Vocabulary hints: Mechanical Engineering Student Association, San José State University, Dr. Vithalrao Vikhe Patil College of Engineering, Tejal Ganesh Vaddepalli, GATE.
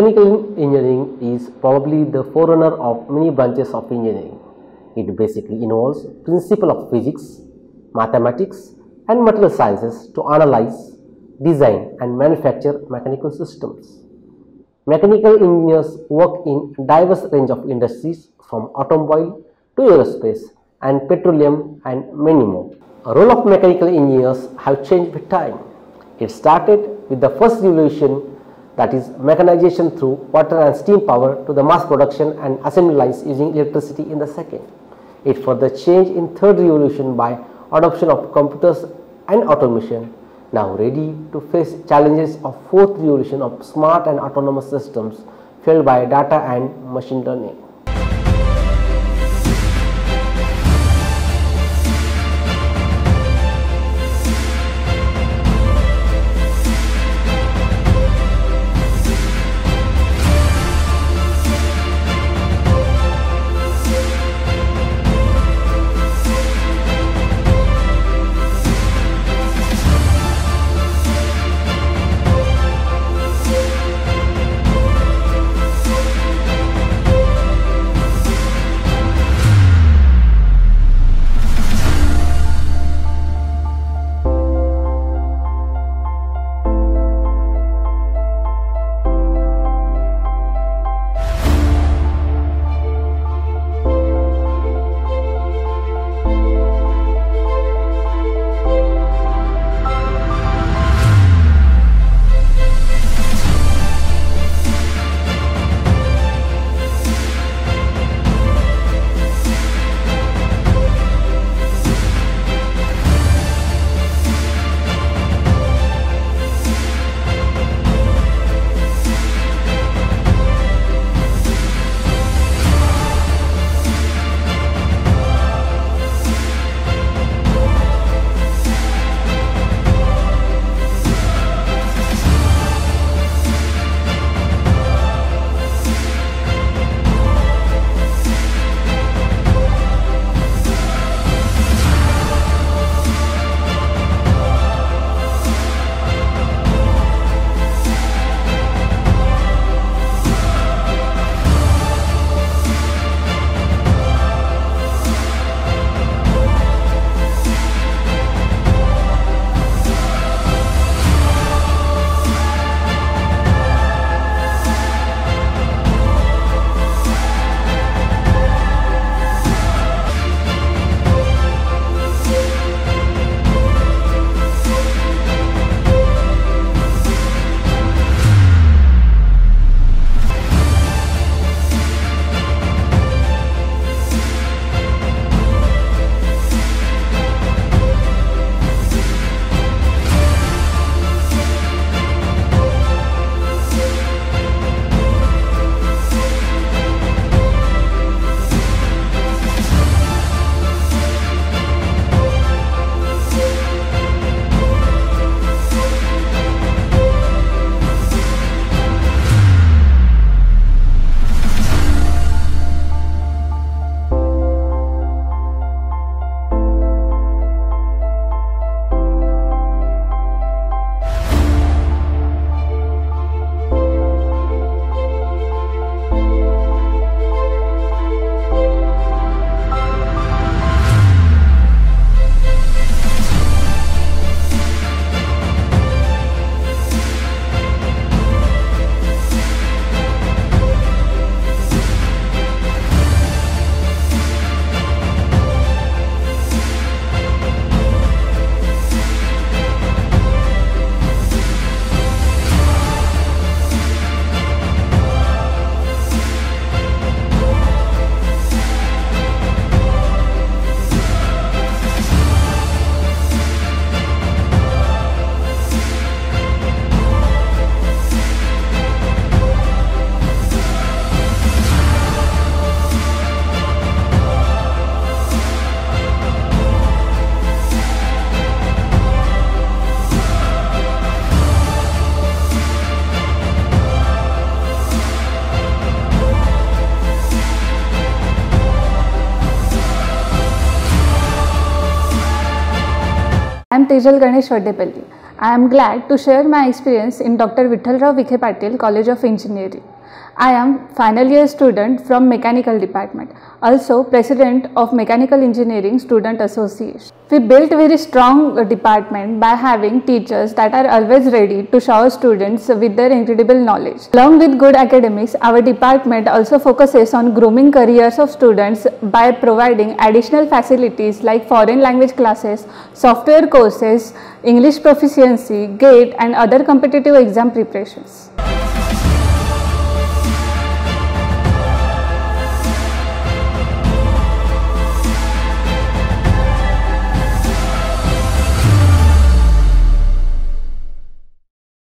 Mechanical engineering is probably the forerunner of many branches of engineering. It basically involves principles of physics, mathematics and material sciences to analyze, design and manufacture mechanical systems. Mechanical engineers work in diverse range of industries from automobile to aerospace and petroleum and many more. The role of mechanical engineers have changed with time. It started with the first revolution, that is mechanization through water and steam power, to the mass production and assembly lines using electricity in the second. It further changed in third revolution by adoption of computers and automation, now ready to face challenges of fourth revolution of smart and autonomous systems fueled by data and machine learning. I am Tejal Ganesh Vaddepalli. I am glad to share my experience in Dr. Vithalrao Vikhe Patil College of Engineering. I am final year student from Mechanical Department, also President of Mechanical Engineering Student Association. We built very strong department by having teachers that are always ready to shower students with their incredible knowledge. Along with good academics, our department also focuses on grooming careers of students by providing additional facilities like foreign language classes, software courses, English proficiency, GATE and other competitive exam preparations.